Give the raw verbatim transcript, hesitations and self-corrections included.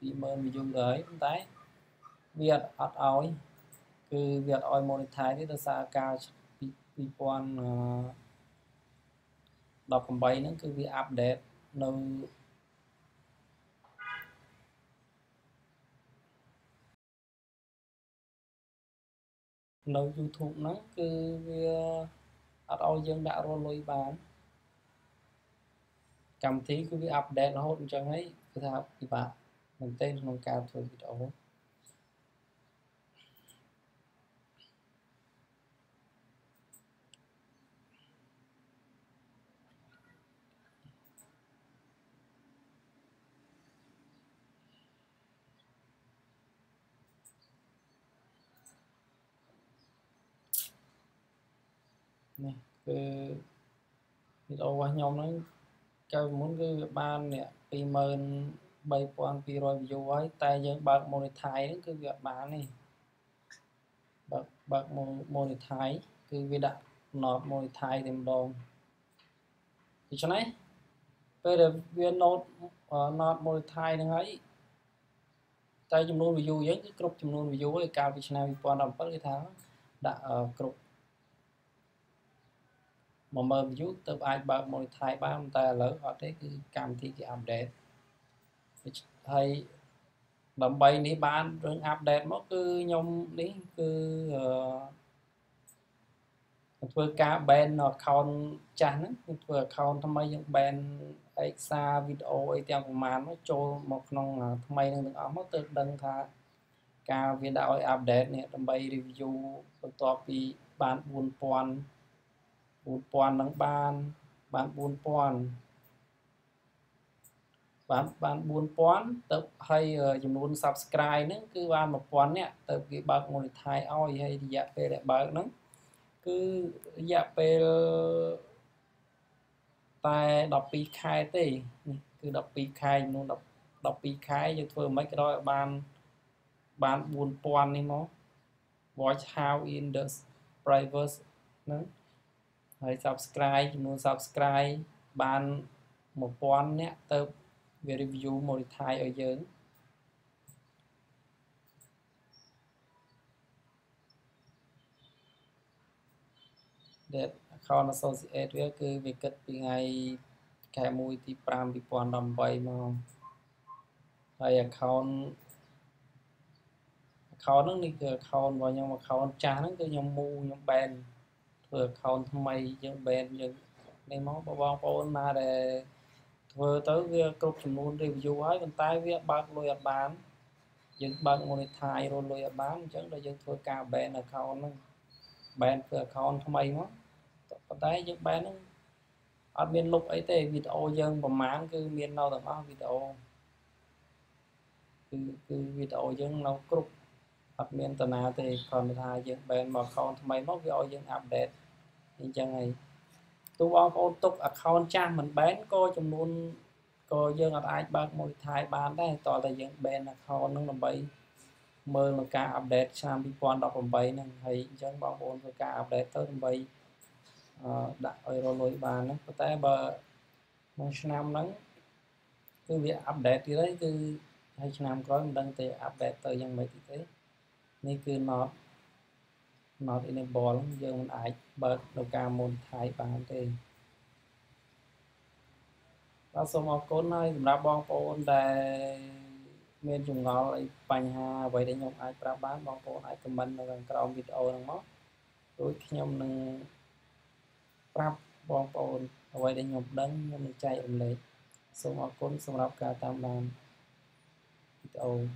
vì mơn ví dụ đấy không thấy việc áp ôi cứ việc ôi mô để thái thì ta xa cao vì con đọc còn bay nó cứ vì update nó nó YouTube nó cứ vì ở đâu dân đã rồi lôi bán cầm tí cứ vì update nó hốt cho ấy cứ thả thì bạn mình tên nó cao thôi thì đó nè cái đồ nhóm nó cái muốn cái ban nè vì mơn bay quan vì rồi view ấy tay giờ bật monetize nó cứ việc bán này bật bật monetize cứ việc đặt nó monetize thêm đồng thì cho này bây giờ viên nốt nốt monetize này ấy tay chấm luôn view với cái group chấm luôn view ấy cao vì channel vì quan đồng bất cái tháng đã group mà mơ ví tập ai ba môi thái ba ông ta lỡ họ thấy cái cam thì cái update hay đầm bay ní ban rừng update mất cứ nhông ní cứ vừa cá bên nó con chán vừa con tham mấy những bên xa video ấy theo của màn nó cho một nông là tham mấy đừng áo mất tự đừng thà cá viên đạo update này đầm bay review topi bán buôn pon bốn pon nắng ban bán bốn pon bán bán bốn pon tập hay dùng luôn subscribe nữa cứ ban một pon nè tập cái bật ngồi thái oi hay thì dạ về lại bật nó cứ dạ về tại đọc pi khai tì cứ đọc pi khai luôn đọc đọc pi khai cho thôi mấy cái đó ban bán bốn pon đi nó watch how in the private nữa hãy subscribe muốn subscribe ban một pon nè tập về review một thái ở dưới để con associate với cứ việc kết vì ngày cái mùi thì pram bị pon đầm bay mà hay account account nó đi account vào nhưng mà account cha nó cứ nhom mu nhom bèn vừa không tham mày những bên những này máu bao bao bao mà để vừa tới việc cục luôn review ấy còn tay việc bạc lôi bán những bạc ngồi thay rồi lôi bán chẳng là những vừa cả bên là không bên vừa không tham mày nó còn tay những bên nó ở miền lục ấy thì video dân và máng cứ miền nào tầm bao video cứ cứ video dân nó cục học miền tây na thì còn thay những bên mà không tham mày nó video dân update như thế này tụi bọn con tục account trang mình bán coi chừng luôn coi dân ở ai bán một thái bán đấy toàn là dân bên account nó làm bấy mơ là cả update sang bị quan đọc làm bấy này thấy dân bọn con với cả update tới làm bấy đã rồi rồi bàn nó có thể bờ một năm nắng cứ việc update thì đấy cứ hai năm có mình đăng thì update tới dân mấy thì thế nên cứ nó nó thì nên bỏ lắm giờ mình ái bật đầu ca môn thái bán thì ta xong một con này cũng đã bóng con để mình dùng nó lại bánh hà vậy để nhóm ái bà bán bóng con ái comment rằng các ông video đang mất rồi khi nhóm nâng bác bóng con vậy để nhóm đấng nhóm chạy ủng lấy xong một con xong đọc ca tam đàn video